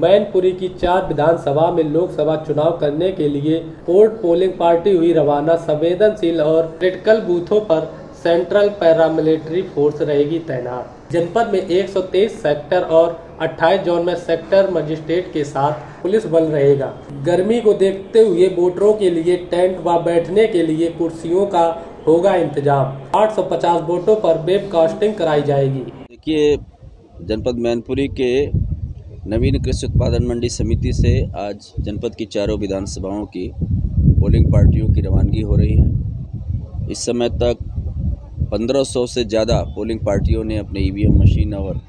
मैनपुरी की 4 विधानसभा में लोकसभा चुनाव करने के लिए पोर्ट पोलिंग पार्टी हुई रवाना। संवेदनशील और क्रिटिकल बूथों पर सेंट्रल पैरामिलिट्री फोर्स रहेगी तैनात। जनपद में 123 सेक्टर और 28 जोन में सेक्टर मजिस्ट्रेट के साथ पुलिस बल रहेगा। गर्मी को देखते हुए वोटरों के लिए टेंट व बैठने के लिए कुर्सियों का होगा इंतजाम। 850 वोटों पर वेब कास्टिंग कराई जाएगी। देखिए, जनपद मैनपुरी के नवीन कृषि उत्पादन मंडी समिति से आज जनपद की 4 विधानसभाओं की पोलिंग पार्टियों की रवानगी हो रही है। इस समय तक 1500 से ज़्यादा पोलिंग पार्टियों ने अपने ईवीएम मशीन और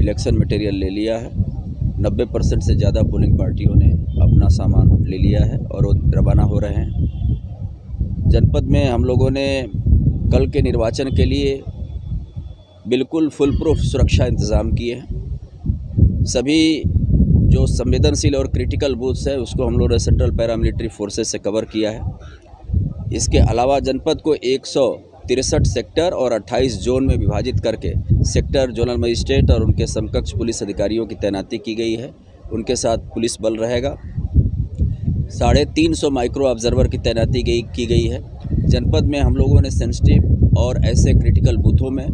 इलेक्शन मटेरियल ले लिया है। 90% से ज़्यादा पोलिंग पार्टियों ने अपना सामान ले लिया है और रवाना हो रहे हैं। जनपद में हम लोगों ने कल के निर्वाचन के लिए बिल्कुल फुल प्रूफ सुरक्षा इंतज़ाम किए हैं। सभी जो संवेदनशील और क्रिटिकल बूथ्स है उसको हम लोगों ने सेंट्रल पैरामिलिट्री फोर्सेस से कवर किया है। इसके अलावा जनपद को 163 सेक्टर और 28 जोन में विभाजित करके सेक्टर जोनल मजिस्ट्रेट और उनके समकक्ष पुलिस अधिकारियों की तैनाती की गई है। उनके साथ पुलिस बल रहेगा। 350 माइक्रो ऑब्जर्वर की तैनाती की गई है। जनपद में हम लोगों ने सेंसिटिव और ऐसे क्रिटिकल बूथों में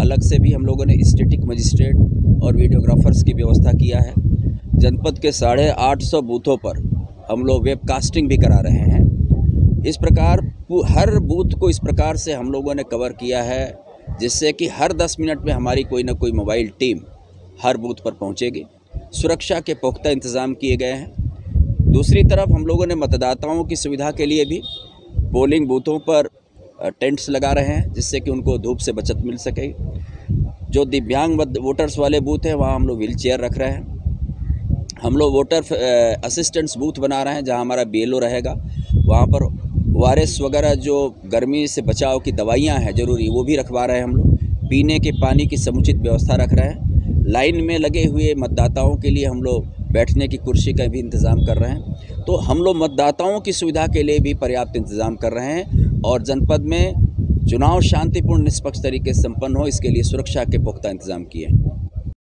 अलग से भी हम लोगों ने स्टैटिक मजिस्ट्रेट और वीडियोग्राफर्स की व्यवस्था किया है। जनपद के 850 बूथों पर हम लोग वेबकास्टिंग भी करा रहे हैं। इस प्रकार हर बूथ को इस प्रकार से हम लोगों ने कवर किया है जिससे कि हर 10 मिनट में हमारी कोई ना कोई मोबाइल टीम हर बूथ पर पहुंचेगी। सुरक्षा के पुख्ता इंतज़ाम किए गए हैं। दूसरी तरफ हम लोगों ने मतदाताओं की सुविधा के लिए भी पोलिंग बूथों पर टेंट्स लगा रहे हैं जिससे कि उनको धूप से बचत मिल सके। जो दिव्यांग वोटर्स वाले बूथ हैं वहाँ हम लोग व्हील चेयर रख रहे हैं। हम लोग वोटर असिस्टेंट्स बूथ बना रहे हैं जहाँ हमारा BLO रहेगा। वहाँ पर ORS वगैरह जो गर्मी से बचाव की दवाइयाँ हैं ज़रूरी वो भी रखवा रहे हैं। हम लोग पीने के पानी की समुचित व्यवस्था रख रहे हैं। लाइन में लगे हुए मतदाताओं के लिए हम लोग बैठने की कुर्सी का भी इंतज़ाम कर रहे हैं। तो हम लोग मतदाताओं की सुविधा के लिए भी पर्याप्त इंतज़ाम कर रहे हैं और जनपद में चुनाव शांतिपूर्ण निष्पक्ष तरीके से संपन्न हो इसके लिए सुरक्षा के पुख्ता इंतज़ाम किए हैं।